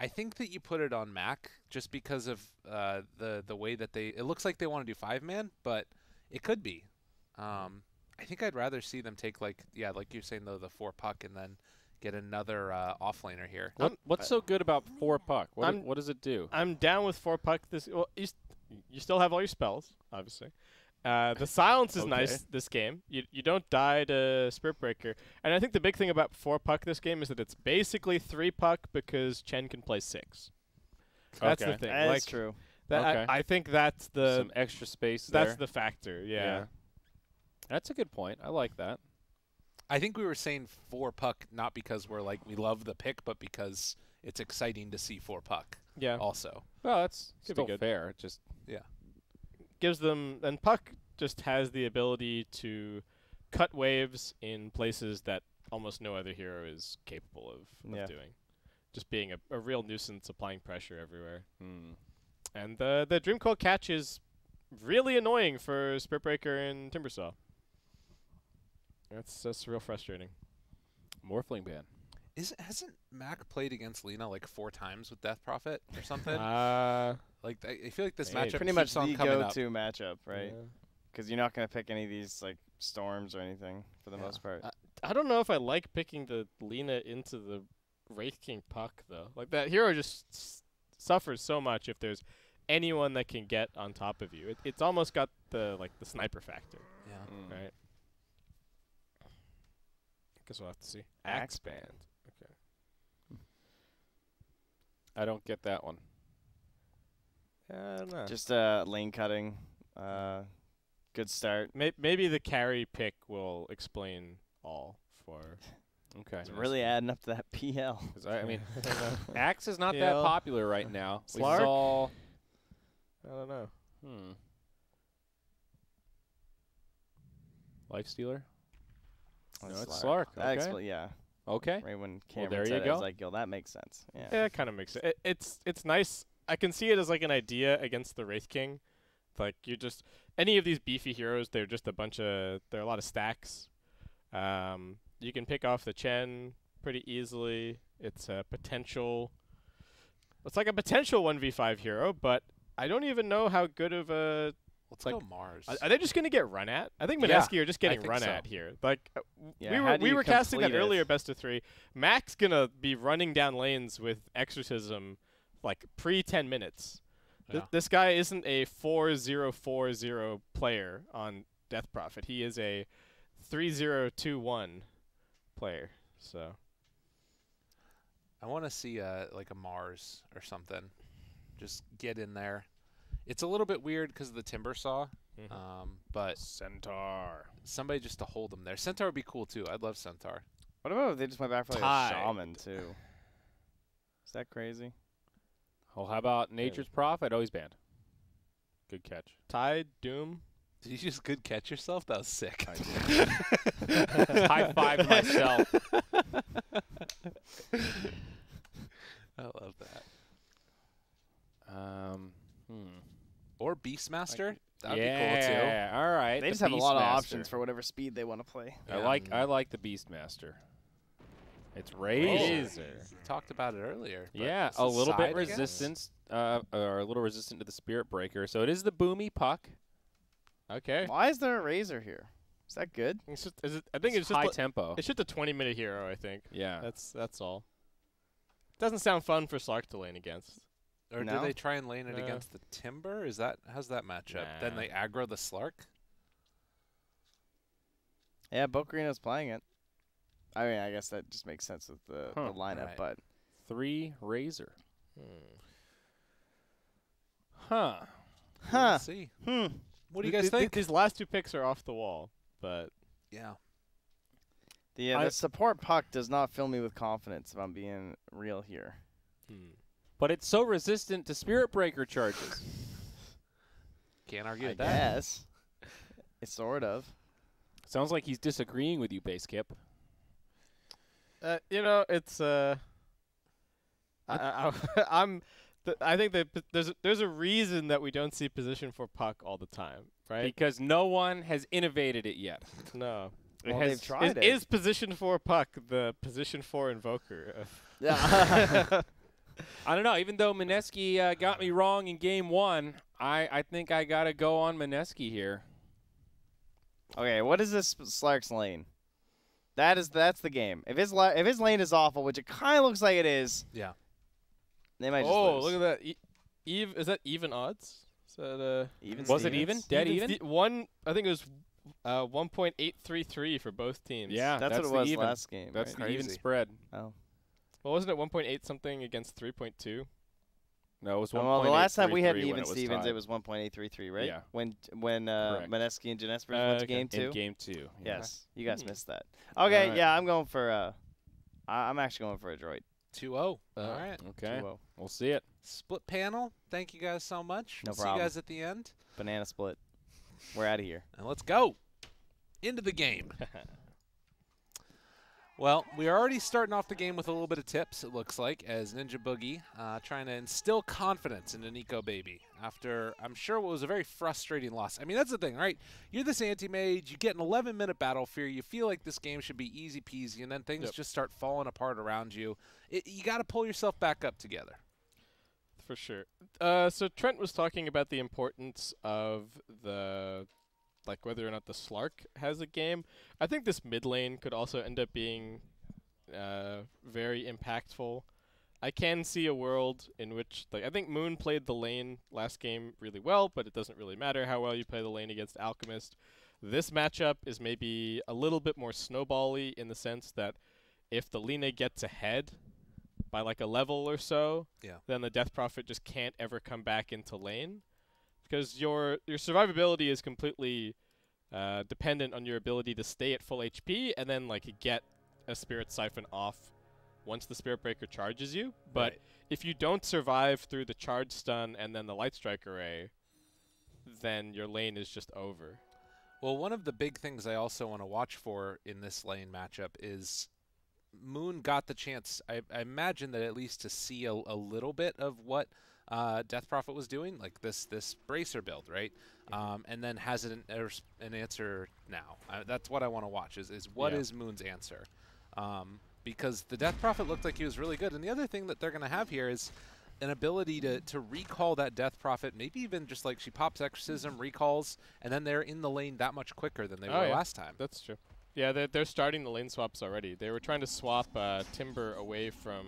I think that you put it on Mac just because of the way that they... It looks like they want to do 5-man, but it could be. I think I'd rather see them take, like, yeah, like you're saying, though, the 4-puck and then get another offlaner here. What's so good about 4-puck? What does it do? I'm down with 4-puck. Well, you still have all your spells, obviously. The silence is nice this game. You don't die to Spirit Breaker. And I think the big thing about 4-puck this game is that it's basically 3-puck because Chen can play 6. That's the thing. That's true. I think that's the... Some extra space there. That's the factor, yeah. That's a good point. I like that. I think we were saying 4-puck not because we're like, we love the pick, but because it's exciting to see 4-puck. Yeah. Also. Well, that's still fair. Just, yeah. Gives them, and Puck just has the ability to cut waves in places that almost no other hero is capable of doing. Just being a real nuisance, applying pressure everywhere. Mm. And the Dream Coil catch is really annoying for Spirit Breaker and Timbersaw. That's real frustrating. Morphling ban. Hasn't Mac played against Lina like 4 times with Death Prophet or something? Like I feel like this matchup pretty much the go-to matchup, right? Because you're not going to pick any of these like storms or anything for the most part. I don't know if I like picking the Lina into the Wraith King Puck though. Like that hero just suffers so much if there's anyone that can get on top of you. It's almost got the like the sniper factor. Yeah. Mm. Right. I guess we'll have to see. Axe band. Okay. I don't get that one. I don't know. Just lane cutting. Good start. Maybe the carry pick will explain all for. Okay. It's really adding up to that PL. I mean, Axe is not that popular right now. Slark? I don't know. Hmm. Lifestealer? Oh, no, it's Slark. Okay. Yeah. Okay. Right when Cameron said it, I was like, yo, that makes sense. Yeah, it kind of makes sense. It's nice. I can see it as like an idea against the Wraith King. Like you just any of these beefy heroes, they're just a bunch of there are a lot of stacks. You can pick off the Chen pretty easily. It's a potential. It's like a potential 1v5 hero, but I don't even know how good of a. Let's like go Mars. Are they just going to get run at? I think Mineski are just getting run at here. Like we were casting that earlier, best of 3. Mac's gonna be running down lanes with exorcism. Like pre 10 minutes. Yeah. This guy isn't a 4-0-4-0 player on Death Prophet. He is a 3-0-2-1 player. So I want to see like a Mars or something. Just get in there. It's a little bit weird because of the Timbersaw, but Centaur. Somebody just to hold them there. Centaur would be cool too. I'd love Centaur. What about if they just went back for like a Shaman too? Is that crazy? Oh, how about Nature's Prophet? Always banned. Good catch. Tide, Doom. Did you just good catch yourself? That was sick. I did. High five myself. I love that. Or Beastmaster. That'd be cool too. Yeah, all right. They just have a lot of options for whatever speed they want to play. Yeah. I like the Beastmaster. It's Razor. We talked about it earlier. Yeah, a little bit resistance, or a little resistant to the Spirit Breaker. So it is the boomy Puck. Okay. Why is there a Razor here? Is that good? It's just, I think it's just high tempo. It's just a 20-minute hero, I think. Yeah. That's all. Doesn't sound fun for Slark to lane against. Or do they try and lane it against the Timber? Is that how's that match up? Then they aggro the Slark. Yeah, Bucarino's playing it. I mean, I guess that just makes sense with the lineup, but 3 Razor. Let's see. What do you guys think? These last 2 picks are off the wall, but yeah. The support Puck does not fill me with confidence, if I'm being real here. But it's so resistant to Spirit Breaker charges. Can't argue with that. Yes. It's sort of. Sounds like he's disagreeing with you, Base Kip. You know, it's I think that there's a reason that we don't see position for Puck all the time, right? Because no one has innovated it yet. No, well, they've tried it. Is position for Puck the position for Invoker? Yeah. I don't know. Even though Mineski got me wrong in game 1, I think I got to go on Mineski here. Okay, what is this Slark's lane? That's the game. If his lane is awful, which it kind of looks like it is. Yeah. They might just lose. Look at that. Is that even odds? Is that even? Was it even? Dead even? One. I think it was 1.833 for both teams. Yeah, that's what it was last game. That's the even spread. Oh. Well, wasn't it 1.8 something against 3.2? No, it was 1.833. Well, the last time we had even Stevens, it was 1.833, right? Yeah. When Mineski and Janesper went to game 2? In game 2. Yeah. Yes. You guys missed that. Okay, right. Yeah, I'm going for I'm actually going for Adroit. 2-0. All right. Okay. 2-0. We'll see it. Split panel. Thank you guys so much. No problem. See you guys at the end. Banana split. We're out of here. And let's go into the game. Well, we're already starting off the game with a little bit of tips, it looks like, as Ninja Boogie trying to instill confidence into Nikobaby after, I'm sure, what was a very frustrating loss. I mean, that's the thing, right? You're this Anti Mage, you get an 11-minute battle fear, you feel like this game should be easy peasy, and then things just start falling apart around you. You got to pull yourself back up together. For sure. So Trent was talking about the importance of the... like whether or not the Slark has a game. I think this mid lane could also end up being very impactful. I can see a world in which, like, I think Moon played the lane last game really well, but it doesn't really matter how well you play the lane against Alchemist. This matchup is maybe a little bit more snowbally in the sense that if the Lina gets ahead by like a level or so, then the Death Prophet just can't ever come back into lane. Because your survivability is completely dependent on your ability to stay at full HP and then like get a Spirit Siphon off once the Spirit Breaker charges you. But if you don't survive through the charge stun and then the Light Strike array, then your lane is just over. Well, one of the big things I also want to watch for in this lane matchup is Moon got the chance, I imagine, that at least to see a little bit of what Death Prophet was doing, like this bracer build, right? And then has an answer now. That's what I want to watch is what is Moon's answer? Because the Death Prophet looked like he was really good. And the other thing that they're going to have here is an ability to recall that Death Prophet, maybe even just like she pops Exorcism, recalls, and then they're in the lane that much quicker than they were last time. That's true. Yeah, they're starting the lane swaps already. They were trying to swap Timber away from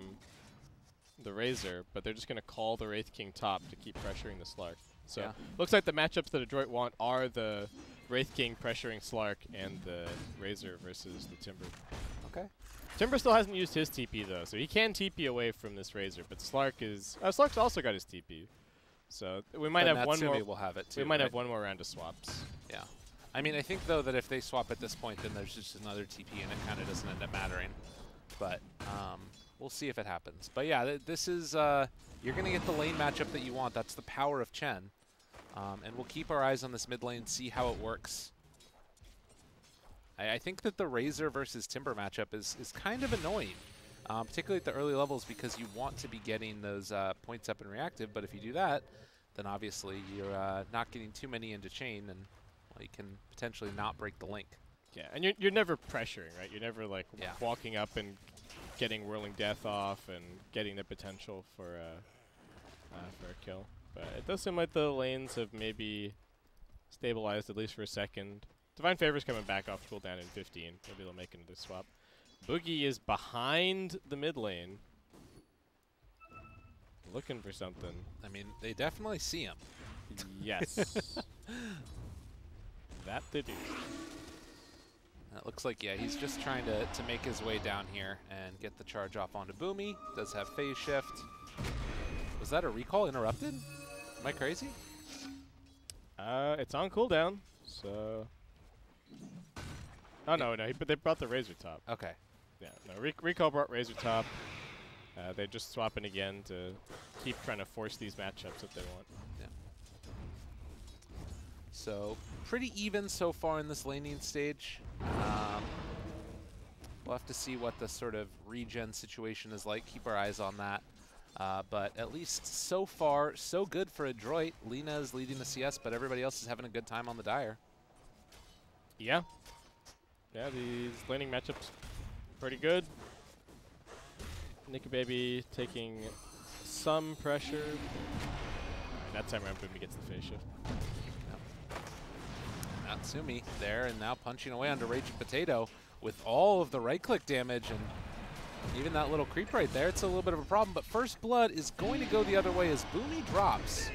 the Razor, but they're just going to call the Wraith King top to keep pressuring the Slark. So looks like the matchups that Adroit want are the Wraith King pressuring Slark and the Razor versus the Timber. Okay. Timber still hasn't used his TP though, so he can TP away from this Razor, but Slark is... Slark's also got his TP. So we might have one more... We'll have it too, we might have one more round of swaps. Yeah. I mean, I think though that if they swap at this point, then there's just another TP and it kind of doesn't end up mattering. But... we'll see if it happens. But yeah, this is, you're going to get the lane matchup that you want. That's the power of Chen. And we'll keep our eyes on this mid lane, see how it works. I think that the Razor versus Timber matchup is kind of annoying, particularly at the early levels, because you want to be getting those points up and reactive. But if you do that, then obviously you're not getting too many into chain, and you can potentially not break the link. Yeah, and you're never pressuring, right? You're never like walking up and getting Whirling Death off and getting the potential for a kill. But it does seem like the lanes have maybe stabilized at least for a second. Divine Favor's coming back off cooldown in 15. Maybe they'll make another swap. Boogie is behind the mid lane, looking for something. I mean, they definitely see him. Yes. That they do. It looks like, yeah, he's just trying to make his way down here and get the charge off onto Boomy. Does have phase shift. Was that a recall interrupted? Am I crazy? It's on cooldown, so... Oh, no, but they brought the Razor top. Okay. Yeah, no, recall brought Razor top. They're just swapping again to keep trying to force these matchups that they want. Yeah. So pretty even so far in this laning stage. We'll have to see what the sort of regen situation is like. Keep our eyes on that. But at least so far, so good for Adroit. Lina is leading the CS, but everybody else is having a good time on the Dire. Yeah. Yeah, these laning matchups pretty good. Nikobaby taking some pressure. That time around, Boomy gets the phase shift. Natsumi there, and now punching away onto Raging Potato with all of the right-click damage and even that little creep right there. It's a little bit of a problem, but First Blood is going to go the other way as Boomy drops.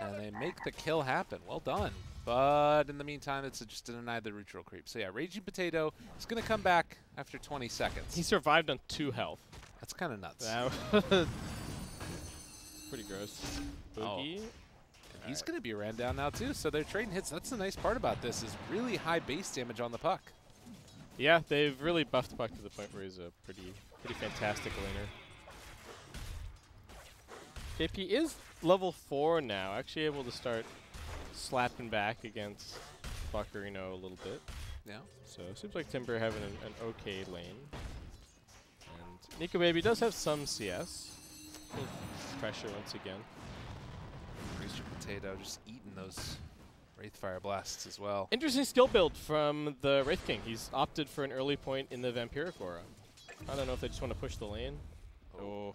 And they make the kill happen. Well done. But in the meantime, it's just to deny the neutral creep. So yeah, Raging Potato is going to come back after 20 seconds. He survived on 2 health. That's kind of nuts. Pretty gross. Boogie. Oh. He's going to be ran down now too, so they're trading hits. That's the nice part about this is really high base damage on the Puck. Yeah, they've really buffed Puck to the point where he's a pretty fantastic laner. KP is level 4 now, actually able to start slapping back against Bucarino a little bit. Yeah. So it seems like Timber having an okay lane. And Nikobaby does have some CS. Pressure once again. Razor Potato just eating those Wraith Fire Blasts as well. Interesting skill build from the Wraith King. He's opted for an early point in the Vampiric Aura. I don't know if they just want to push the lane. Oh,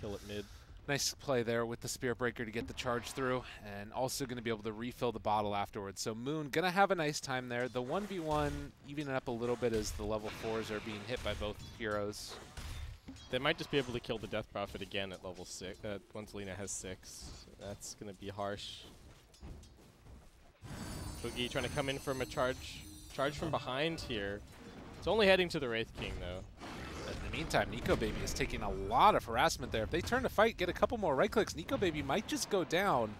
kill it mid. Nice play there with the Spirit Breaker to get the charge through, and also going to be able to refill the bottle afterwards. So Moon going to have a nice time there. The 1v1 evening up a little bit as the level 4s are being hit by both heroes. They might just be able to kill the Death Prophet again at level 6, once Lina has 6. That's going to be harsh. Boogie trying to come in from a charge from behind here. It's only heading to the Wraith King, though. In the meantime, Nikobaby is taking a lot of harassment there. If they turn to fight, get a couple more right clicks, Nikobaby might just go down.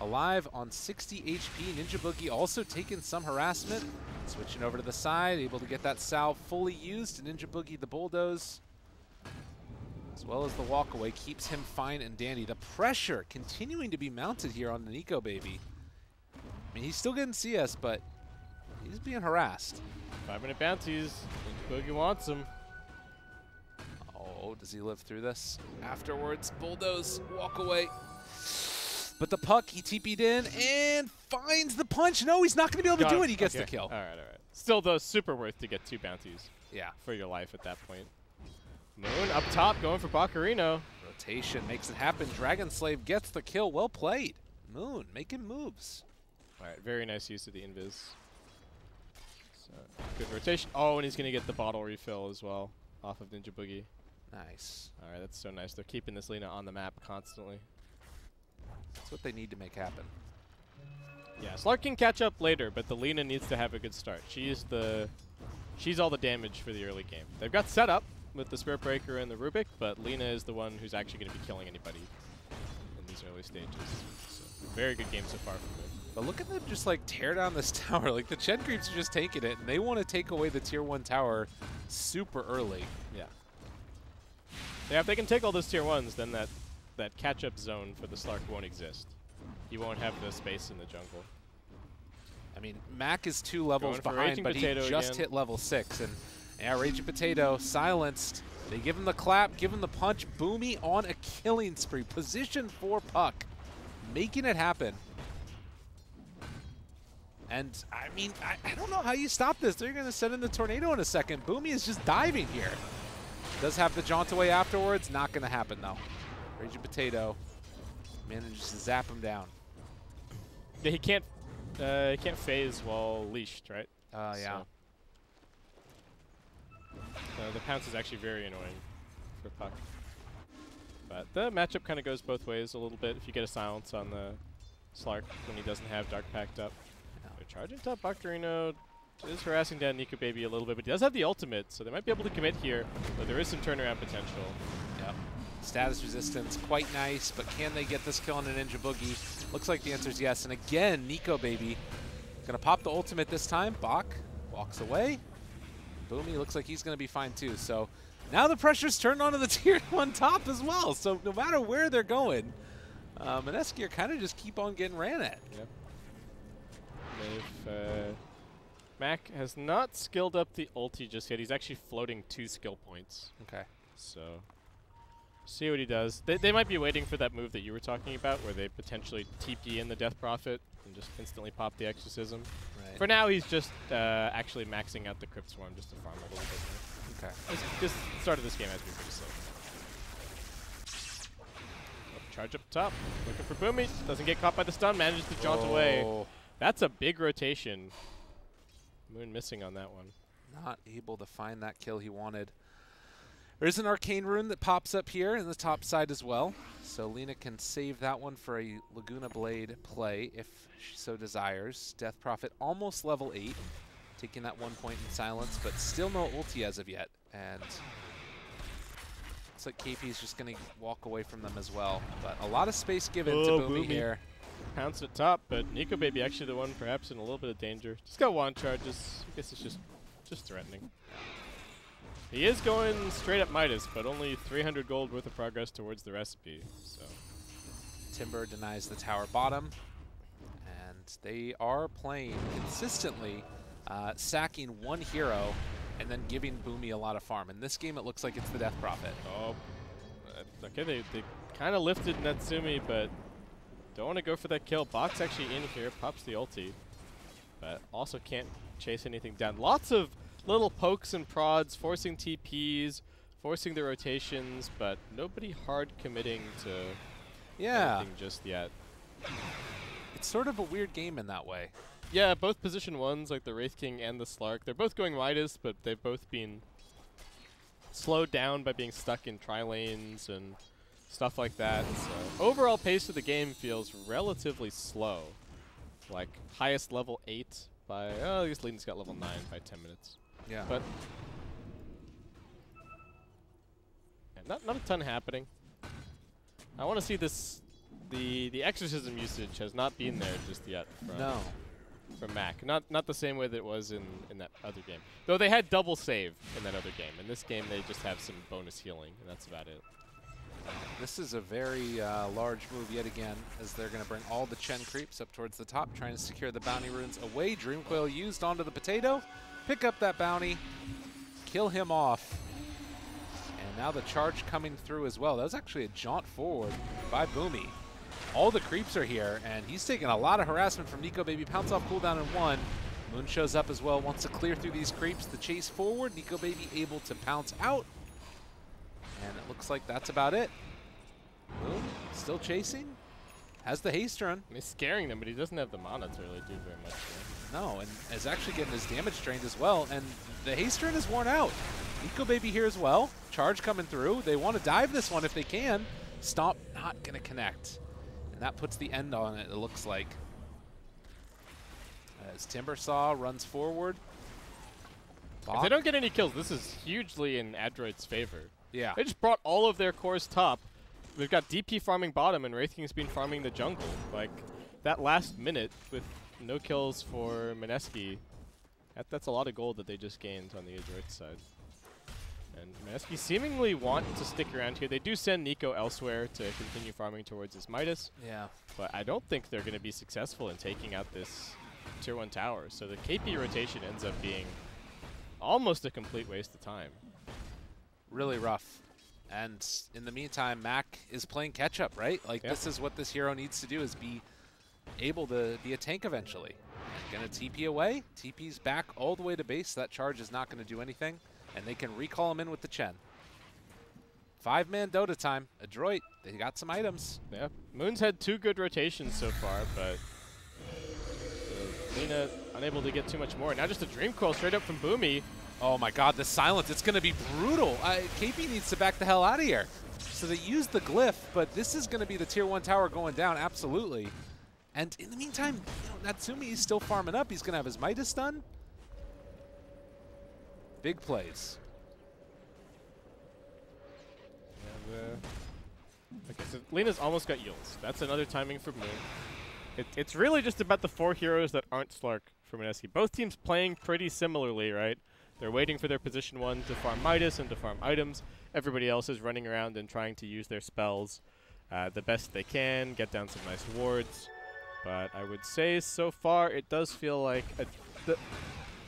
Alive on 60 HP. Ninja Boogie also taking some harassment. Switching over to the side, able to get that salve fully used. Ninja Boogie, the bulldoze, as well as the walkaway, keeps him fine and dandy. The pressure continuing to be mounted here on the Nikobaby. I mean, he's still getting CS, but he's being harassed. 5-minute bounties. Ninja Boogie wants him. Oh, does he live through this? Afterwards, bulldoze, walk away. But the Puck, he TP'd in and finds the punch. No, he's not going to be able to do it. He gets the kill. All right, all right. Still, though, super worth to get 2 bounties. Yeah. For your life at that point. Moon up top, going for Bucarino. Rotation makes it happen. Dragon Slave gets the kill. Well played. Moon making moves. All right, very nice use of the invis. So, good rotation. Oh, and he's going to get the bottle refill as well off of Ninja Boogie. Nice. All right, that's so nice. They're keeping this Lina on the map constantly. That's what they need to make happen. Yeah, Slark can catch up later, but the Lina needs to have a good start. She's all the damage for the early game. They've got set up with the Spirit Breaker and the Rubick, but Lina is the one who's actually going to be killing anybody in these early stages. So, very good game so far from them. But look at them just like tear down this tower. Like the Chen creeps are just tanking it, and they want to take away the tier 1 tower super early. Yeah. Yeah, if they can take all those tier 1s, then that catch-up zone for the Slark won't exist. He won't have the space in the jungle. I mean, Mac is 2 levels behind, but he just hit level 6. And yeah, Raging Potato silenced. They give him the clap, give him the punch. Boomy on a killing spree. Position for Puck, making it happen. And, I mean, I don't know how you stop this. They're going to send in the tornado in a second. Boomy is just diving here. Does have the jaunt away afterwards. Not going to happen, though. Raging Potato manages to zap him down. Yeah, he can't phase while leashed, right? Yeah. So the pounce is actually very annoying for Puck. But the matchup kind of goes both ways a little bit. If you get a silence on the Slark when he doesn't have Dark Pact up. No. They're charging top Bucarino. Is harassing down Nikobaby a little bit, but he does have the ultimate, so they might be able to commit here, but there is some turnaround potential. Yep. Status resistance, quite nice, but can they get this kill on a Ninja Boogie? Looks like the answer is yes, and again, Nikobaby going to pop the ultimate this time. Bach walks away. Boomy looks like he's going to be fine too, so now the pressure's turned onto the tier 1 top as well, so no matter where they're going, Mineski kind of just keep on getting ran at. Yep. Mac has not skilled up the ulti just yet. He's actually floating 2 skill points. Okay. So, see what he does. They might be waiting for that move that you were talking about, where they potentially TP in the Death Prophet and just instantly pop the Exorcism. Right. For now, he's just actually maxing out the Crypt Swarm just to farm a little bit more. Okay. Just started this game as we were just saying. Charge up top, looking for Boomy. Doesn't get caught by the stun, manages to jaunt away. That's a big rotation. Moon missing on that one. Not able to find that kill he wanted. There's an Arcane Rune that pops up here in the top side as well. So Lina can save that one for a Laguna Blade play if she so desires. Death Prophet almost level 8, taking that 1 point in silence, but still no ulti as of yet. And looks like KP is just going to walk away from them as well. But a lot of space given to Boomy here. Pounced at top, but Nikobaby actually the one perhaps in a little bit of danger. Just got wand charges. I guess it's just threatening. He is going straight up Midas, but only 300 gold worth of progress towards the recipe. So Timber denies the tower bottom, and they are playing consistently, sacking one hero and then giving Boomy a lot of farm. In this game, it looks like it's the Death Prophet. Oh, okay. They kind of lifted Natsumi, but don't want to go for that kill. Box actually in here, pops the ulti, but also can't chase anything down. Lots of little pokes and prods, forcing TPs, forcing the rotations, but nobody hard committing to anything just yet. It's sort of a weird game in that way. Yeah, both position ones, like the Wraith King and the Slark, they're both going widest, but they've both been slowed down by being stuck in tri-lanes and stuff like that. So overall pace of the game feels relatively slow. Like, highest level 8 by, I guess Lina's got level 9 by 10 minutes. Yeah. But not a ton happening. I want to see this. The exorcism usage has not been there just yet. From Mac, not the same way that it was in that other game. Though they had double save in that other game. In this game, they just have some bonus healing, and that's about it. This is a very large move yet again, as they're going to bring all the Chen creeps up towards the top, trying to secure the bounty runes away. Dreamcoil used onto the potato. Pick up that bounty, kill him off, and now the charge coming through as well. That was actually a jaunt forward by Boomy. All the creeps are here, and he's taking a lot of harassment from Nikobaby. Pounce off cooldown in one. Moon shows up as well, wants to clear through these creeps. The chase forward, Nikobaby able to pounce out, and it looks like that's about it. Moon still chasing, has the haste run. He's scaring them, but he doesn't have the mana to really do very much there. No, and is actually getting his damage drained as well, and the haste rune is worn out. Nikobaby here as well, charge coming through. They want to dive this one if they can. Stomp not going to connect, and that puts the end on it, it looks like. As Timbersaw runs forward. If they don't get any kills, this is hugely in Adroit's favor. Yeah. They just brought all of their cores top. We've got DP farming bottom, and Wraith King's been farming the jungle. Like, that last minute with no kills for Mineski. That's a lot of gold that they just gained on the Adroit side. And Mineski seemingly want to stick around here. They do send Nico elsewhere to continue farming towards his Midas. Yeah. But I don't think they're going to be successful in taking out this Tier 1 tower. So the KP rotation ends up being almost a complete waste of time. Really rough. And in the meantime, Mac is playing catch-up, right? Like, this is what this hero needs to do, is be able to be a tank eventually. Gonna TP away. TP's back all the way to base. That charge is not gonna do anything. And they can recall him in with the Chen. 5-man Dota time. Adroit, they got some items. Yeah. Moon's had two good rotations so far, but Lina unable to get too much more. Now just a Dream Coil straight up from Boomy. Oh my god, the silence. It's gonna be brutal. KP needs to back the hell out of here. So they used the glyph, but this is gonna be the tier 1 tower going down, absolutely. And in the meantime, you know, Natsumi is still farming up. He's going to have his Midas done. Big plays. And, okay, so Lina's almost got Yules. That's another timing for Moon. It's really just about the four heroes that aren't Slark for Mineski. Both teams playing pretty similarly, right? They're waiting for their position one to farm Midas and to farm items. Everybody else is running around and trying to use their spells the best they can, get down some nice wards. But I would say so far it does feel like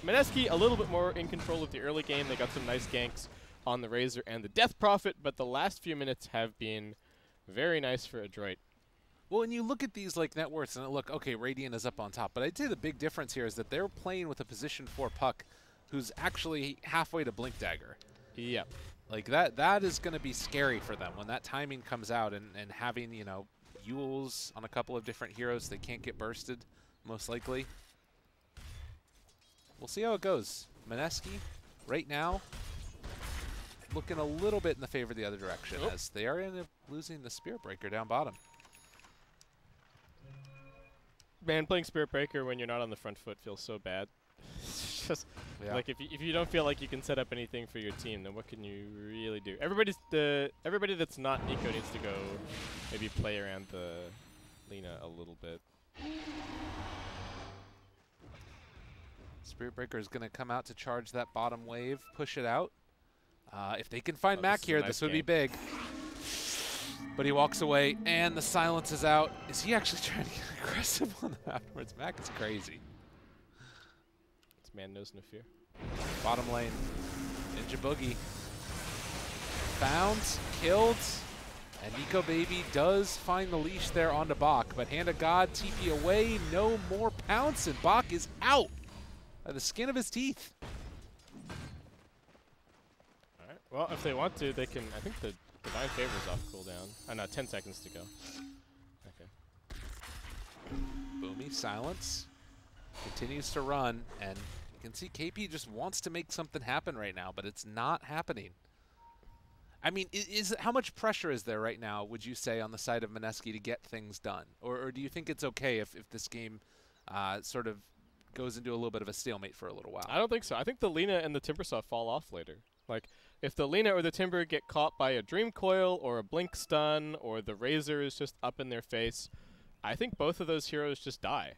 Mineski a little bit more in control of the early game. They got some nice ganks on the Razor and the Death Prophet, but the last few minutes have been very nice for Adroit. Well, and you look at these like net worths, and look, okay, Radiant is up on top, but I'd say the big difference here is that they're playing with a position 4 Puck, who's actually halfway to Blink Dagger. Yep. Like that is going to be scary for them when that timing comes out, and having, you know, Yules on a couple of different heroes that can't get bursted, most likely. We'll see how it goes. Mineski, right now, looking a little bit in the favor of the other direction, as they are in losing the Spirit Breaker down bottom. Man, playing Spirit Breaker when you're not on the front foot feels so bad. It's just like if you don't feel like you can set up anything for your team, then what can you really do? Everybody that's not Nico needs to go maybe play around the Lina a little bit. Spirit Breaker is going to come out to charge that bottom wave, push it out. If they can find Mac here, this would be big. But he walks away, and the silence is out. Is he actually trying to get aggressive on that afterwards? Mac is crazy. This man knows no fear. Bottom lane, Ninja Boogie. Found, killed, and Nikobaby does find the leash there onto Bach. But Hand of God, TP away, no more pounce, and Bach is out by the skin of his teeth. All right, well, if they want to, they can, I think the Divine Favor's off cooldown. Oh no, 10 seconds to go. Okay. Boomy, silence. Continues to run, and you can see KP just wants to make something happen right now, but it's not happening. I mean, how much pressure is there right now, would you say, on the side of Mineski to get things done? Or do you think it's okay if this game sort of goes into a little bit of a stalemate for a little while? I don't think so. I think the Lina and the Timbersaw fall off later. Like, if the Lina or the Timber get caught by a Dream Coil or a Blink Stun or the Razor is just up in their face, I think both of those heroes just die.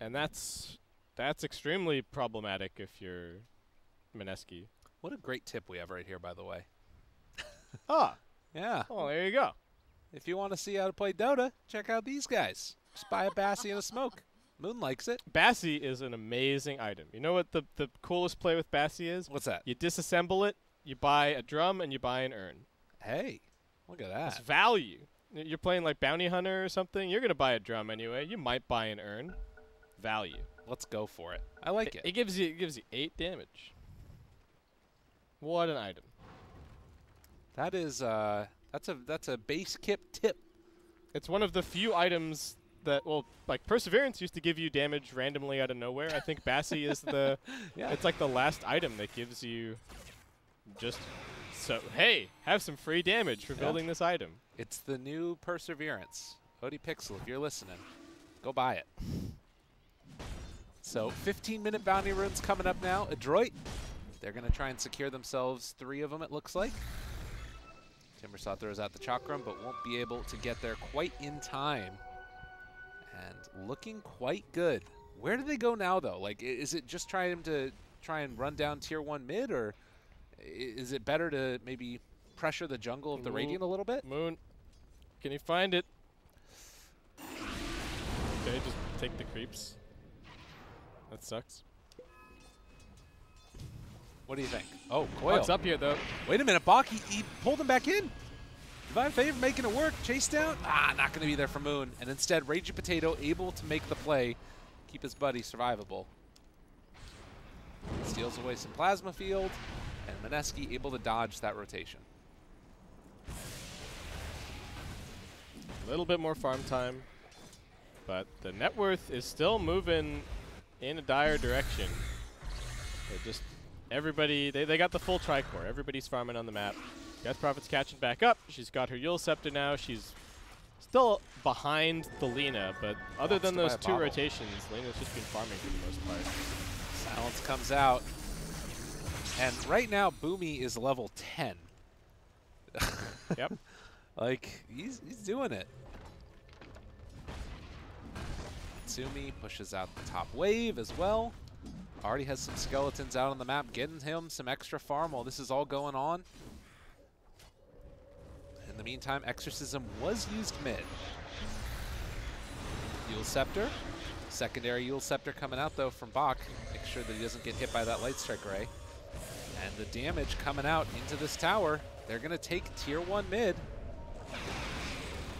And that's extremely problematic if you're Mineski. What a great tip we have right here, by the way. Ah. Yeah. Well, there you go. If you want to see how to play Dota, check out these guys. Just buy a Bassy and a Smoke. Moon likes it. Bassy is an amazing item. You know what the coolest play with Bassy is? What's that? You disassemble it, you buy a drum, and you buy an urn. Hey, look at that. It's value. You're playing like Bounty Hunter or something, you're going to buy a drum anyway. You might buy an urn. Value. Let's go for it. I like it. It gives you 8 damage. What an item. That is that's a base kip tip. It's one of the few items that, well, like Perseverance used to give you damage randomly out of nowhere. I think Bassy is the, it's like the last item that gives you just, so, hey, have some free damage for building this item. It's the new Perseverance. Odie Pixel, if you're listening, go buy it. So 15-minute bounty runs coming up now. Adroit, they're going to try and secure themselves 3 of them, it looks like. Timbersaw throws out the Chakram, but won't be able to get there quite in time. And looking quite good. Where do they go now, though? Like, is it just trying to run down tier 1 mid, or is it better to maybe pressure the jungle of the Radiant a little bit? Moon, can you find it? Okay, just take the creeps. That sucks. What do you think? Oh, Coil. Buck's up here, though. Wait a minute, Bach, he pulled him back in. Divine Favor making it work. Chase down. Ah, not going to be there for Moon. And instead, Raging Potato able to make the play, keep his buddy survivable. Steals away some Plasma Field, and Mineski able to dodge that rotation. A little bit more farm time, but the net worth is still moving in a dire direction. They're just, everybody, they got the full tricore. Everybody's farming on the map. Death Prophet's catching back up. She's got her Yule Scepter now. She's still behind the Lina, but other than those 2 rotations, Lina's just been farming for the most part. Silence comes out. And right now, Boomy is level 10. Yep. Like, he's doing it. Natsumi pushes out the top wave as well. Already has some skeletons out on the map, getting him some extra farm while this is all going on. In the meantime, Exorcism was used mid. Yule Scepter. Secondary Yule Scepter coming out, though, from Bach. Make sure that he doesn't get hit by that Light Strike Ray. And the damage coming out into this tower. They're going to take Tier 1 mid.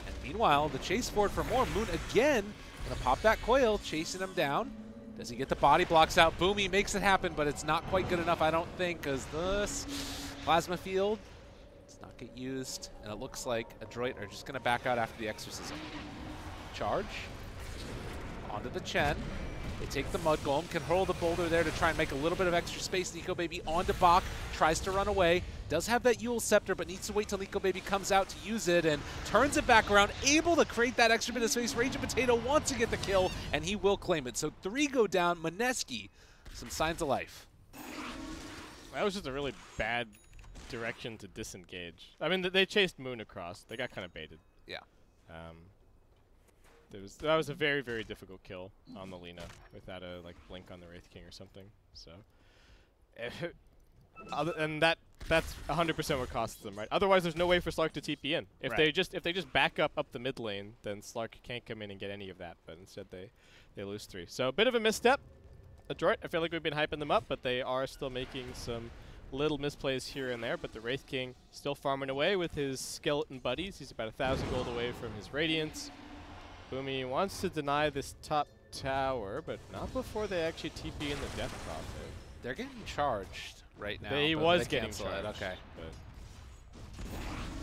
And meanwhile, the chase forward for more. Moon again going to pop that Coil, chasing him down. Does he get the body blocks out? Boomy makes it happen, but it's not quite good enough, I don't think, because this Plasma Field does not get used, and it looks like Adroit are just going to back out after the Exorcism. Charge. Onto the Chen. They take the Mud Golem, can hurl the Boulder there to try and make a little bit of extra space. Nikobaby onto Bach, tries to run away, does have that Yule Scepter, but needs to wait till Nikobaby comes out to use it and turns it back around, able to create that extra bit of space. Raging Potato wants to get the kill, and he will claim it. So 3 go down. Mineski, some signs of life. That was just a really bad direction to disengage. I mean, they chased Moon across. They got kind of baited. Yeah. That was a very, very difficult kill on the Lina without a like blink on the Wraith King or something. So, and that's 100% what costs them, right? Otherwise, there's no way for Slark to TP in. If they just back up the mid lane, then Slark can't come in and get any of that. But instead, they lose 3. So a bit of a misstep. Adroit, I feel like we've been hyping them up, but they are still making some little misplays here and there. But the Wraith King still farming away with his skeleton buddies. He's about 1,000 gold away from his Radiance. Boomy wants to deny this top tower, but not before they actually TP in the Death Prophet. They're getting charged right now. He was getting charged. Okay. But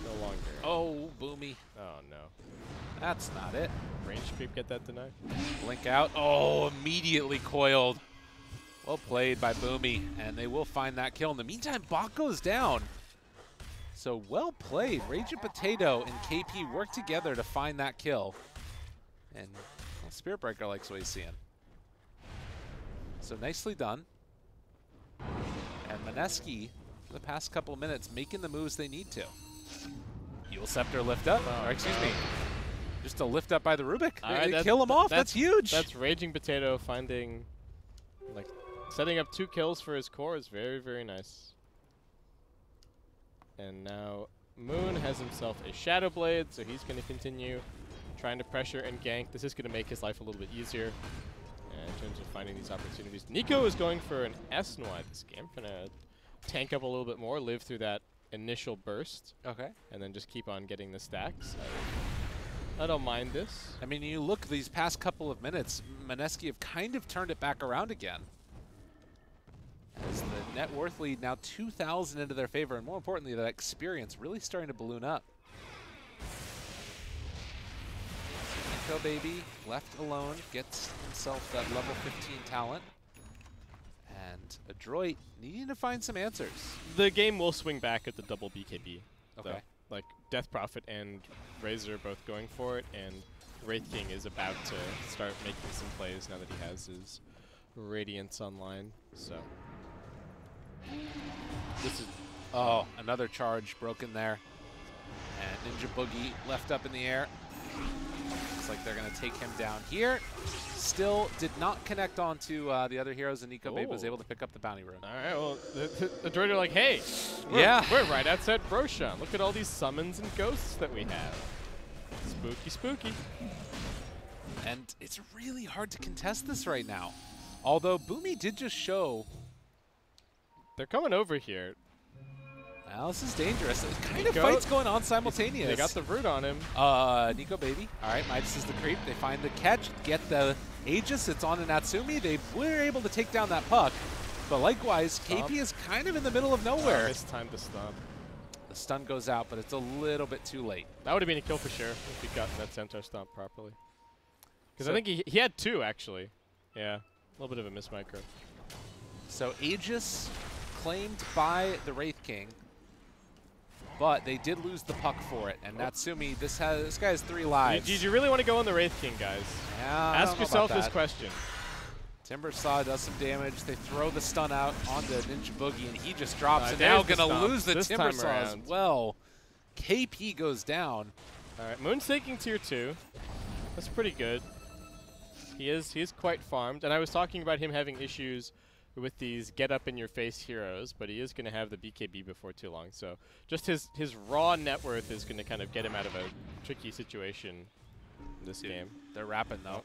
no longer. Oh, Boomy. Oh, no. That's not it. Range creep, get that deny. Blink out. Oh, immediately coiled. Well played by Boomy, and they will find that kill. In the meantime, Bach goes down. So well played. Raging Potato and KP work together to find that kill. And well, Spirit Breaker likes what he's seeing. So nicely done. And Mineski, for the past couple of minutes, making the moves they need to. Yule Scepter lift up, or excuse me, just a lift up by the Rubick. Right, kill him off, that's huge. That's Raging Potato finding, like, setting up 2 kills for his core is very, very nice. And now Moon has himself a Shadow Blade, so he's going to continue trying to pressure and gank. This is going to make his life a little bit easier in terms of finding these opportunities. Niko is going for an SNY this game. Going to tank up a little bit more, live through that initial burst. Okay. And then just keep on getting the stacks. I don't mind this. I mean, you look these past couple of minutes, Mineski have kind of turned it back around again. As the net worth lead now 2,000 into their favor, and more importantly, that experience really starting to balloon up. Nikobaby, left alone, gets himself that level 15 talent. And Adroit needing to find some answers. The game will swing back at the double BKB. Okay. Though. Like, Death Prophet and Razor are both going for it, and Wraith King is about to start making some plays now that he has his Radiance online, so. This is, oh, another charge broken there. And Ninja Boogie left up in the air. Looks like they're going to take him down here. Still did not connect on to the other heroes, and Nikobaby was able to pick up the bounty rune. All right, well, the droids are like, hey, we're right outside Broshan. Look at all these summons and ghosts that we have. Spooky, spooky. And it's really hard to contest this right now. Although Boomy did just show. They're coming over here. Well, this is dangerous. There's kind of fights going on simultaneous. They got the root on him. Nikobaby. All right, Midas is the creep. They find the catch, get the Aegis. It's on an Natsumi. They were able to take down that Puck. But likewise, KP is kind of in the middle of nowhere. It's time to stun. The stun goes out, but it's a little bit too late. That would have been a kill for sure if he got that Centaur stomp properly. Because so I think he had 2, actually. Yeah, a little bit of a miss micro. So Aegis claimed by the Wraith King. But they did lose the Puck for it, and Natsumi, this guy has 3 lives. Did you really want to go on the Wraith King, guys? Yeah, ask yourself this question. Timbersaw does some damage. They throw the stun out onto Ninja Boogie, and he just drops. And now going to lose the Timbersaw as well. KP goes down. All right, Moon's taking tier 2. That's pretty good. He is quite farmed, and I was talking about him having issues with these get-up-in-your-face heroes, but he is going to have the BKB before too long, so just his raw net worth is going to kind of get him out of a tricky situation in this game. They're rapping, though.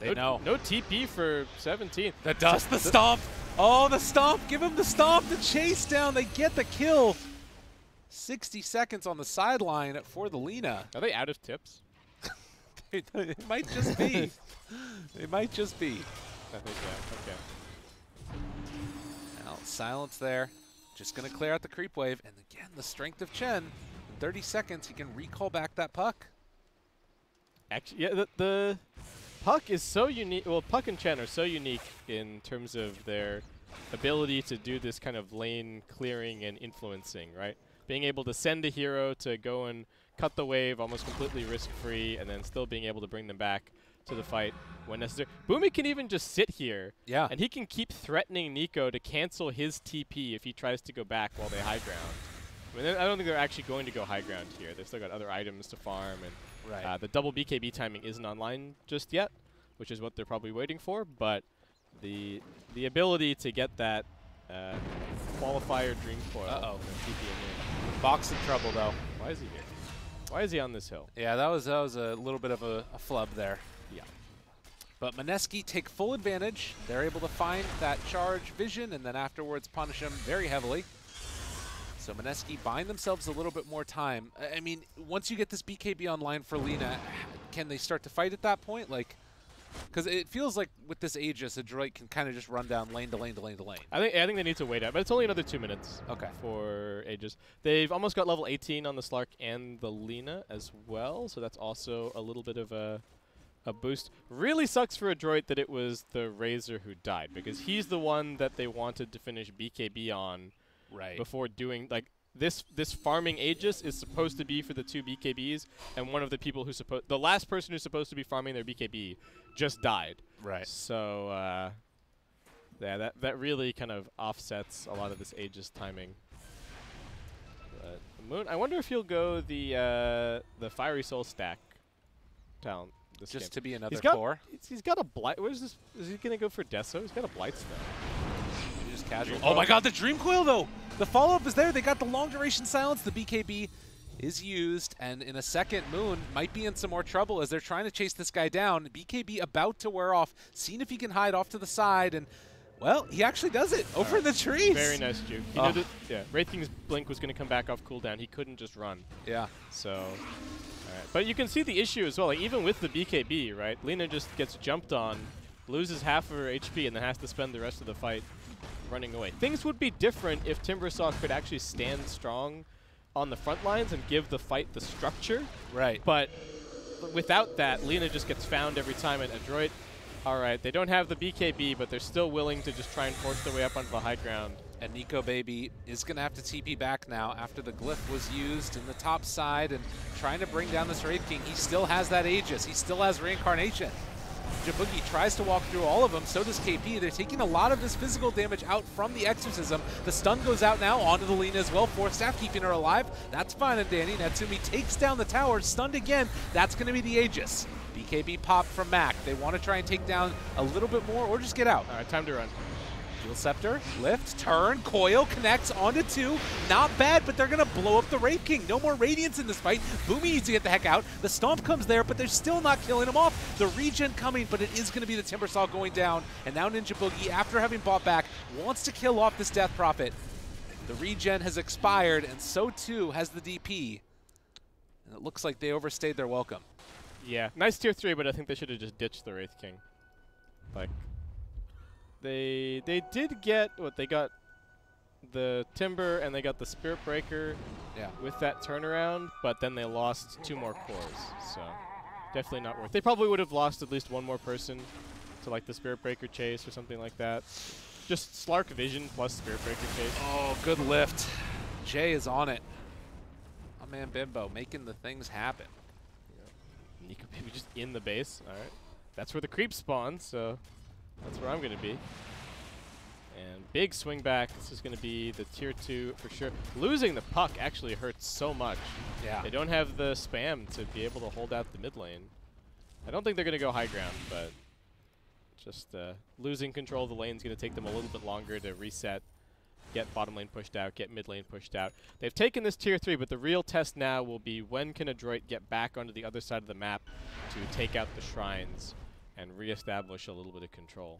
They know. No TP for 17. The dust, the stomp! Oh, the stomp! Give him the stomp! The chase down! They get the kill! 60 seconds on the sideline for the Lina. Are they out of tips? It might just be. It might just be. I think, yeah, okay. Silence there. Just going to clear out the creep wave. And again, the strength of Chen. In 30 seconds, he can recall back that Puck. Actually, yeah, the Puck is so unique. Well, Puck and Chen are so unique in terms of their ability to do this kind of lane clearing and influencing, right? Being able to send a hero to go and cut the wave almost completely risk-free, and then still being able to bring them back to the fight when necessary. Boomy can even just sit here, yeah, and he can keep threatening Niko to cancel his TP if he tries to go back while they high ground. I mean, I don't think they're actually going to go high ground here. They've still got other items to farm, and right, the double BKB timing isn't online just yet, which is what they're probably waiting for, but the ability to get that qualifier dream coil. Uh-oh. TP in. Box in trouble, though. Why is he here? Why is he on this hill? Yeah, that was a little bit of a flub there. Yeah. But Mineski take full advantage. They're able to find that charge vision and then afterwards punish him very heavily. So Mineski buying themselves a little bit more time. I mean, once you get this BKB online for Lina, can they start to fight at that point? Like, because it feels like with this Aegis, Adroit can kind of just run down lane to lane to lane to lane. I think they need to wait out, but it's only another 2 minutes. Okay. For Aegis. They've almost got level 18 on the Slark and the Lina as well, so that's also a little bit of a boost. Really sucks for Adroit that it was the Razor who died, because he's the one that they wanted to finish BKB on, right, before doing, like, this farming Aegis is supposed to be for the two BKBs, and one of the people who's supposed, the last person who's supposed to be farming their BKB just died. Right. So, yeah, that really kind of offsets a lot of this Aegis timing. But Moon, I wonder if he'll go the Fiery Soul stack talent. This just game. To be another core. He's got a blight. Where's this? Is he gonna go for Deso? He's got a blight spell. Just casual. Oh my God! The Dream Coil though. The follow-up is there. They got the long duration silence. The BKB is used, and in a second, Moon might be in some more trouble as they're trying to chase this guy down. BKB about to wear off. Seeing if he can hide off to the side, and well, he actually does it over in the trees. Very nice juke. He did it. Yeah. Wraith King's blink was gonna come back off cooldown. He couldn't just run. Yeah. So. But you can see the issue as well, like even with the BKB, right? Lina just gets jumped on, loses half of her HP, and then has to spend the rest of the fight running away. Things would be different if Timbersaw could actually stand strong on the front lines and give the fight the structure. Right. But without that, Lina just gets found every time at Adroit. All right, they don't have the BKB, but they're still willing to just try and force their way up onto the high ground. And Nikobaby is going to have to TP back now after the glyph was used in the top side and trying to bring down this Wraith King. He still has that Aegis. He still has Reincarnation. Jabugi tries to walk through all of them. So does KP. They're taking a lot of this physical damage out from the Exorcism. The stun goes out now onto the Lina as well. Four staff keeping her alive. That's fine and dandy. Natsumi takes down the tower. Stunned again. That's going to be the Aegis. BKB pop from Mac. They want to try and take down a little bit more or just get out. All right, time to run. Dual Scepter, lift, turn, coil, connects onto two. Not bad, but they're going to blow up the Wraith King. No more Radiance in this fight. Boomy needs to get the heck out. The Stomp comes there, but they're still not killing him off. The regen coming, but it is going to be the Timbersaw going down. And now Ninja Boogie, after having bought back, wants to kill off this Death Prophet. The regen has expired, and so too has the DP. And it looks like they overstayed their welcome. Yeah, nice tier 3, but I think they should have just ditched the Wraith King. Like... They did get what they got, the Timber and they got the Spirit Breaker, yeah, with that turnaround, but then they lost two more cores, so definitely not worth it. They probably would have lost at least one more person to like the Spirit Breaker chase or something like that. Just Slark Vision plus Spirit Breaker chase. Oh, good lift. Jay is on it. Oh man, Bimbo making the things happen. Yeah. Nico maybe just in the base. All right, that's where the creep spawns. So. That's where I'm going to be. And big swing back. This is going to be the tier 2 for sure. Losing the Puck actually hurts so much. Yeah. They don't have the spam to be able to hold out the mid lane. I don't think they're going to go high ground, but just losing control of the lane is going to take them a little bit longer to reset, get bottom lane pushed out, get mid lane pushed out. They've taken this tier 3, but the real test now will be when can Adroit get back onto the other side of the map to take out the shrines and reestablish a little bit of control.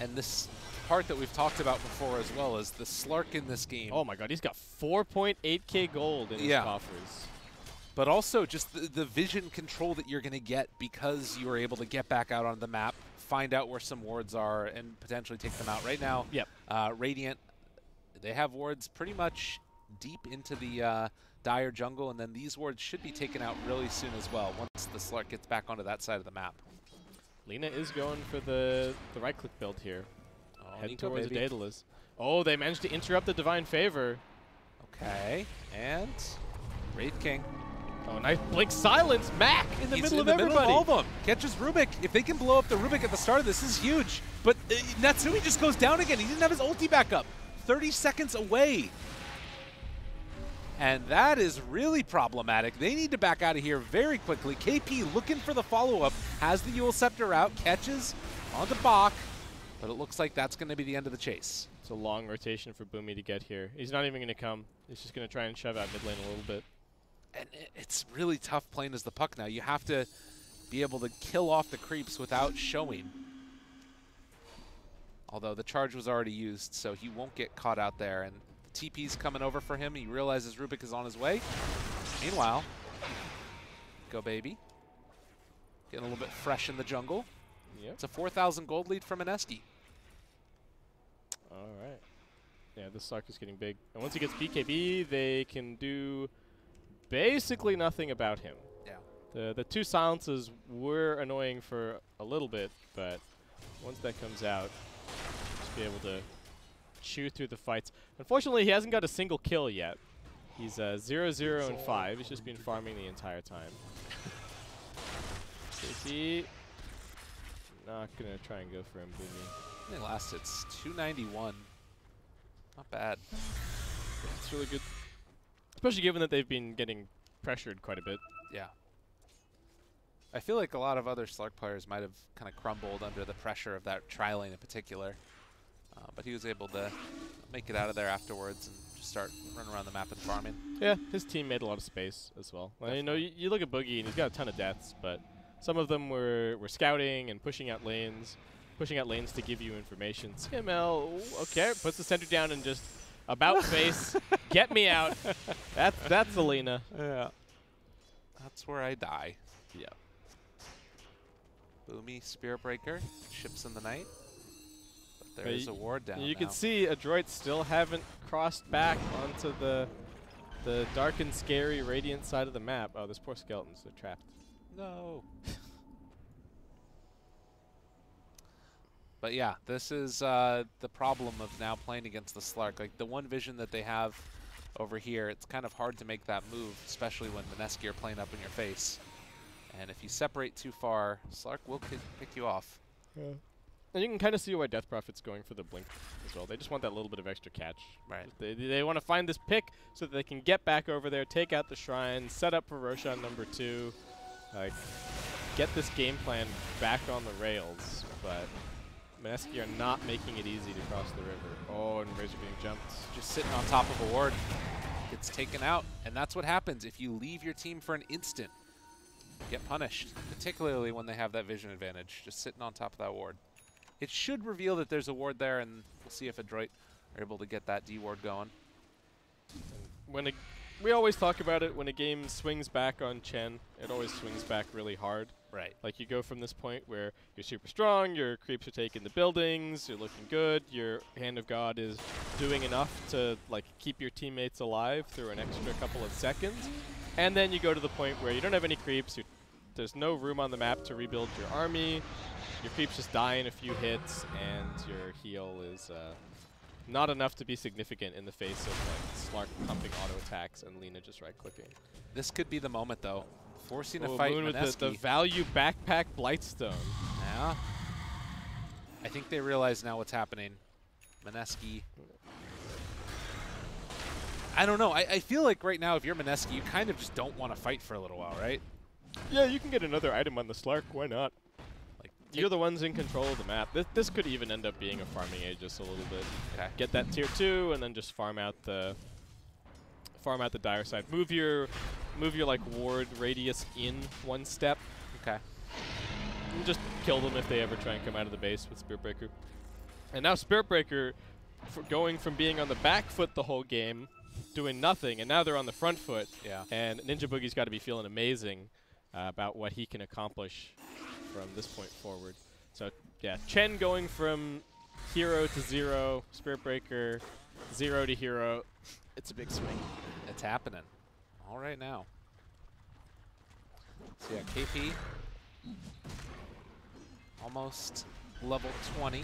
And this part that we've talked about before as well is the Slark in this game. Oh my God, he's got 4.8k gold in his coffers. But also just the vision control that you're going to get because you were able to get back out on the map, find out where some wards are, and potentially take them out. Right now, Radiant, They have wards pretty much deep into the dire jungle, and then these wards should be taken out really soon as well once the Slark gets back onto that side of the map. Lina is going for the right-click build here. Oh, head towards the Daedalus. Oh, they managed to interrupt the Divine Favor. Okay, and Wraith King. Oh, nice blink silence. Mac in the middle of everybody. Middle of all of them. Catches Rubick. If they can blow up the Rubick at the start of this, is huge. But Natsumi just goes down again. He didn't have his ulti back up. 30 seconds away. And that is really problematic. They need to back out of here very quickly. KP looking for the follow-up. Has the Yule Scepter out. Catches on the Bach. But it looks like that's going to be the end of the chase. It's a long rotation for Boomy to get here. He's not even going to come. He's just going to try and shove out mid lane a little bit. And it's really tough playing as the Puck now. You have to be able to kill off the creeps without showing. Although the charge was already used, so he won't get caught out there. And the TP's coming over for him. He realizes Rubick is on his way. Meanwhile, Nikobaby getting a little bit fresh in the jungle. Yep. It's a 4,000 gold lead from Mineski. All right. Yeah, this Slark is getting big. And once he gets BKB, they can do basically nothing about him. Yeah. The two silences were annoying for a little bit, but once that comes out, just be able to chew through the fights. Unfortunately, he hasn't got a single kill yet. He's 0-0 and 5. He's just been farming the entire time. KP, not gonna try and go for him, Boomy. It lasts. It's 291. Not bad. Yeah, it's really good. Especially given that they've been getting pressured quite a bit. Yeah. I feel like a lot of other Slark players might have kind of crumbled under the pressure of that tri-lane in particular. But he was able to make it out of there afterwards and just start running around the map and farming. Yeah, his team made a lot of space as well. Well, you know, you look at Boogie and he's got a ton of deaths, but some of them were scouting and pushing out lanes to give you information. CML, okay, puts the center down and just about face, get me out. That's Alina. Yeah. That's where I die. Yeah. Boomy, Spirit Breaker, ships in the night. But there is a ward down. You can see Adroit still haven't crossed back onto the dark and scary Radiant side of the map. Oh, there's poor skeletons. They're trapped. No. But yeah, this is the problem of now playing against the Slark. Like the one vision that they have over here, it's kind of hard to make that move, especially when Mineski are playing up in your face. And if you separate too far, Slark will pick you off. Yeah. And you can kind of see why Death Prophet's going for the blink as well. They just want that little bit of extra catch. Right. They want to find this pick so that they can get back over there, take out the shrine, set up for Roshan number 2, like get this game plan back on the rails. But Mineski are not making it easy to cross the river. Oh, and Razor being jumped. Just sitting on top of a ward. Gets taken out. And that's what happens if you leave your team for an instant. Get punished, particularly when they have that vision advantage. Just sitting on top of that ward. It should reveal that there's a ward there, and we'll see if Adroit are able to get that D ward going. We always talk about it, when a game swings back on Chen, it always swings back really hard. Right. Like you go from this point where you're super strong, your creeps are taking the buildings, you're looking good, your Hand of God is doing enough to like keep your teammates alive through an extra couple of seconds, and then you go to the point where you don't have any creeps, there's no room on the map to rebuild your army, your creeps just die in a few hits, and your heal is not enough to be significant in the face of like Slark pumping auto attacks and Lina just right clicking. This could be the moment though, forcing a fight. Moon with the value backpack Blightstone. Yeah. I think they realize now what's happening. Mineski. I don't know. I feel like right now, if you're Mineski, you kind of just don't want to fight for a little while, right? Yeah, you can get another item on the Slark. Why not? You're the ones in control of the map. This could even end up being a farming Aegis a little bit. Kay. Get that tier 2 and then just farm out the dire side. Move your like ward radius in one step. Okay. And just kill them if they ever try and come out of the base with Spirit Breaker. And now Spirit Breaker going from being on the back foot the whole game, doing nothing, and now they're on the front foot. Yeah. And Ninja Boogie's got to be feeling amazing about what he can accomplish from this point forward. So yeah, Chen going from hero to zero, Spirit Breaker, zero to hero. It's a big swing. It's happening. All right now. So yeah, KP almost level 20.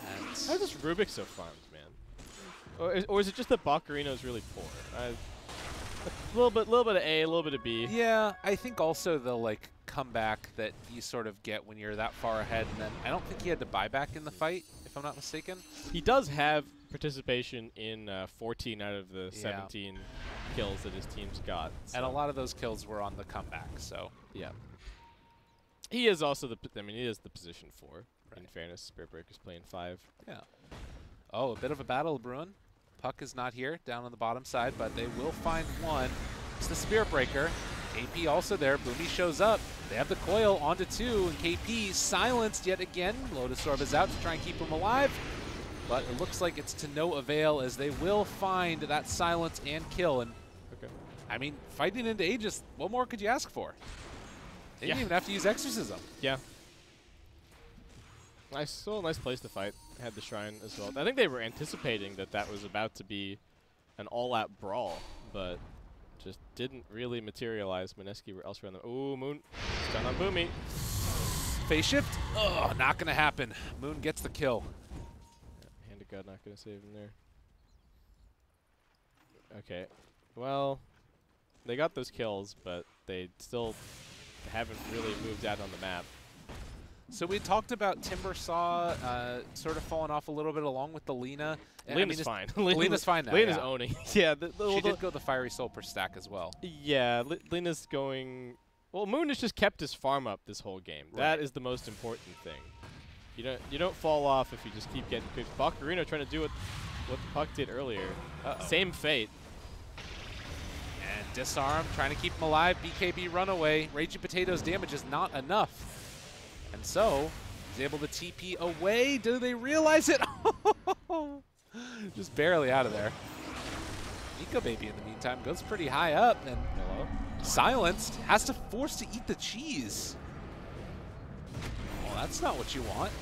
And how's this Rubick so farmed, man? Or is it just that Bucarino is really poor? A little bit of A, a little bit of B. Yeah, I think also the like comeback that you sort of get when you're that far ahead, and then I don't think he had to buy back in the fight, if I'm not mistaken. He does have participation in 14 out of the 17 kills that his team's got, so. And a lot of those kills were on the comeback. So yeah, he is also the. I mean, he is the position 4. Right. In fairness, Spirit Breaker's playing 5. Yeah. Oh, a bit of a battle brewing. Puck is not here, down on the bottom side, but they will find one. It's the Spirit Breaker. KP also there. Boomy shows up. They have the coil onto 2, and KP silenced yet again. Lotus Orb is out to try and keep him alive, but it looks like it's to no avail as they will find that silence and kill. And okay. I mean, fighting into Aegis, what more could you ask for? They didn't even have to use Exorcism. Yeah. Nice, still a nice place to fight. Had the shrine as well. I think they were anticipating that that was about to be an all-out brawl, but just didn't really materialize. Mineski were elsewhere on the. Ooh, Moon stun on Boomy. Phase shift. Oh, not gonna happen. Moon gets the kill. Yeah, hand of God, not gonna save him there. Okay, well, they got those kills, but they still haven't really moved out on the map. So we talked about Timbersaw sort of falling off a little bit along with the Lina. Lina's fine. Lina's fine now. Lina's owning. Yeah, she did go the Fiery Soul per stack as well. Yeah, Lina's going. Well, Moon has just kept his farm up this whole game. Right. That is the most important thing. You don't fall off if you just keep getting cooked. Bucarino trying to do what Puck did earlier. Same fate. And disarm, trying to keep him alive. BKB runaway. Raging Potato's damage is not enough. And so, he's able to TP away. Do they realize it? Just barely out of there. Nikobaby, in the meantime, goes pretty high up and silenced. Has to force to eat the cheese. Well, that's not what you want.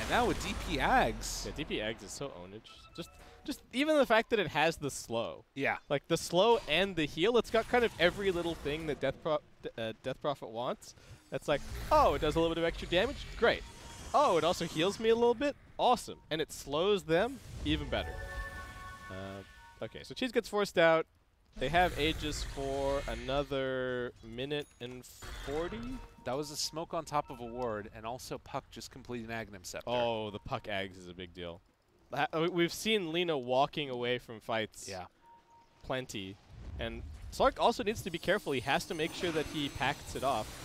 And now with DP Ags. Yeah, DP Ags is so ownage. Just even the fact that it has the slow. Yeah. Like the slow and the heal. It's got kind of every little thing that Death Prophet wants. That's like, oh, it does a little bit of extra damage? Great. Oh, it also heals me a little bit? Awesome. And it slows them? Even better. Okay, so Cheese gets forced out. They have Aegis for another minute and 40? That was a smoke on top of a ward, and also Puck just completed an Aghanim Scepter. Oh, the Puck Ags is a big deal. We've seen Lina walking away from fights plenty. And Slark also needs to be careful. He has to make sure that he packs it off.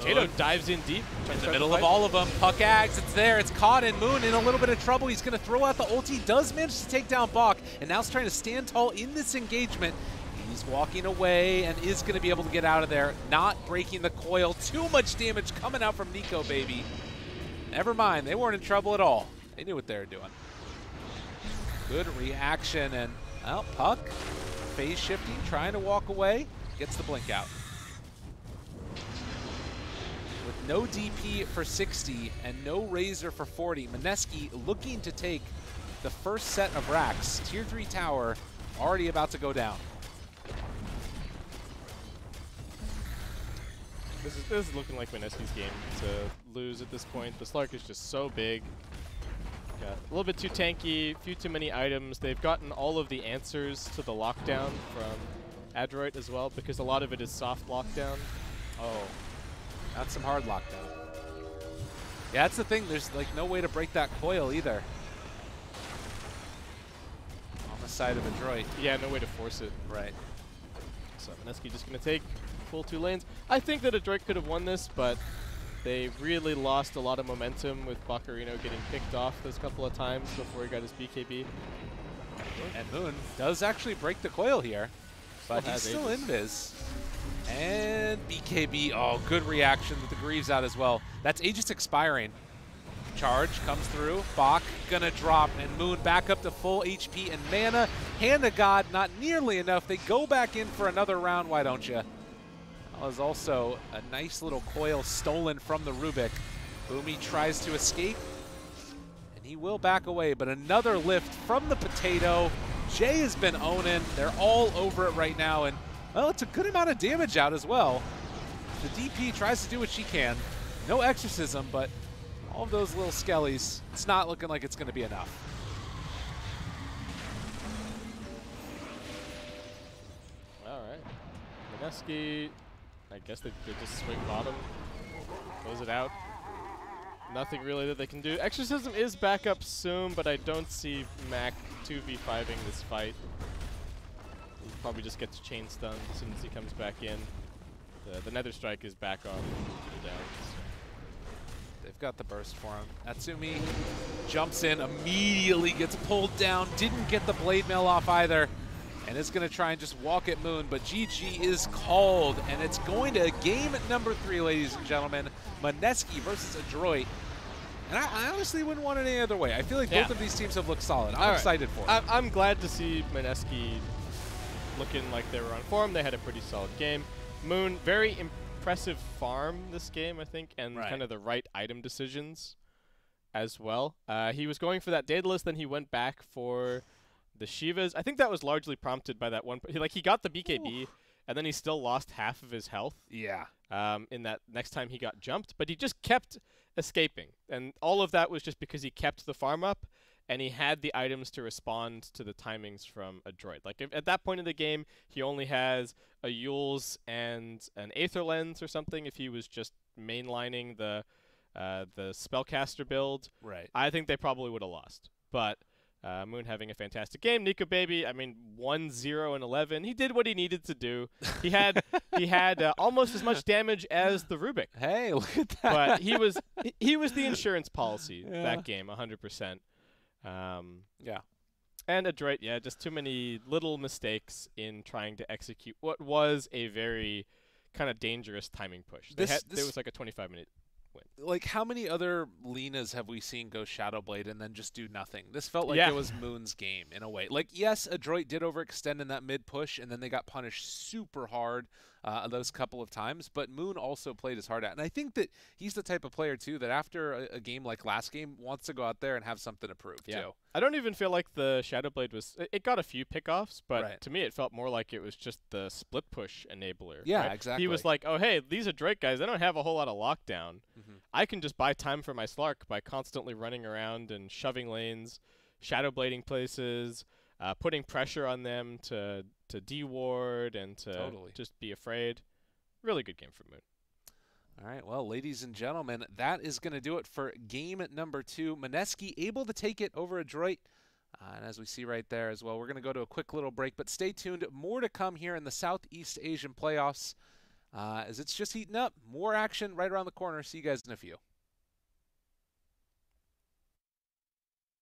Jado dives in deep. In the middle of all of them. Puck Ags, it's there. It's caught, and Moon in a little bit of trouble. He's going to throw out the ult. He does manage to take down Bach, and now he's trying to stand tall in this engagement. He's walking away and is going to be able to get out of there, not breaking the coil. Too much damage coming out from Nikobaby. Never mind. They weren't in trouble at all. They knew what they were doing. Good reaction, and well, Puck, phase shifting, trying to walk away. Gets the blink out. With no DP for 60 and no Razor for 40, Mineski looking to take the first set of racks. Tier 3 tower already about to go down. This is looking like Mineski's game to lose at this point. The Slark is just so big. Yeah, a little bit too tanky, a few too many items. They've gotten all of the answers to the lockdown from Adroit as well, because a lot of it is soft lockdown. Oh. That's some hard lockdown. Yeah, that's the thing. There's like no way to break that coil either. On the side of Adroit. Yeah, no way to force it. Right. So Mineski just going to take full 2 lanes. I think that Adroit could have won this, but they really lost a lot of momentum with Bucarino getting picked off those couple of times before he got his BKB. And Moon does actually break the coil here, but he's still invis. And BKB, oh, good reaction with the Greaves out as well. That's Aegis expiring. Charge comes through. Bach gonna drop, and Moon back up to full HP and mana. Hand of God, not nearly enough. They go back in for another round. Why don't you? was also a nice little coil stolen from the Rubick. Boomy tries to escape, and he will back away, but another lift from the Potato. Jay has been owning. They're all over it right now, and, well, it's a good amount of damage out as well. The DP tries to do what she can. No exorcism, but all of those little skellies, it's not looking like it's going to be enough. All right. Mineski, I guess they just swing bottom, close it out. Nothing really that they can do. Exorcism is back up soon, but I don't see Mac 2v5ing this fight. He'll probably just get to chain stun as soon as he comes back in. The Nether Strike is back on. They've got the burst for him. Natsumi jumps in, immediately gets pulled down, didn't get the blade mail off either, and is going to try and just walk at Moon, but GG is called, and it's going to game number 3, ladies and gentlemen. Mineski versus Adroit. And I honestly wouldn't want it any other way. I feel like both of these teams have looked solid. I'm excited for it. I'm glad to see Mineski looking like they were on form. They had a pretty solid game. Moon, very impressive farm this game, I think, and kind of the right item decisions as well. He was going for that Daedalus, then he went back for the Shivas. I think that was largely prompted by that one. He got the BKB, and then he still lost half of his health. Yeah. In that next time he got jumped, but he just kept escaping, and all of that was just because he kept the farm up, and he had the items to respond to the timings from Adroit. Like, if, at that point in the game, he only has a Yule's and an Aether Lens or something if he was just mainlining the Spellcaster build. Right. I think they probably would have lost. But Moon having a fantastic game. Nikobaby, I mean, 1-0 and 11. He did what he needed to do. He had almost as much damage as the Rubick. Hey, look at that. But he was the insurance policy that game, 100%. Yeah. And Adroit, just too many little mistakes in trying to execute what was a very kind of dangerous timing push. There was like a 25-minute win. Like, how many other Linas have we seen go Shadowblade and then just do nothing? This felt like it was Moon's game in a way. Like, yes, Adroit did overextend in that mid-push, and then they got punished super hard those couple of times, but Moon also played his heart out. And I think that he's the type of player, too, that after a game like last game wants to go out there and have something to prove, too. I don't even feel like the Shadowblade was – it got a few pickoffs, but to me it felt more like it was just the split push enabler. Yeah, exactly. He was like, oh, hey, these Adroit guys, they don't have a whole lot of lockdown. I can just buy time for my Slark by constantly running around and shoving lanes, Shadowblading places, putting pressure on them to de-ward and to just be afraid. Really good game for Moon. All right, well, ladies and gentlemen, that is going to do it for game number 2. Mineski able to take it over Adroit. And as we see right there as well, we're going to go to a quick little break, but stay tuned. More to come here in the Southeast Asian playoffs as it's just heating up. More action right around the corner. See you guys in a few.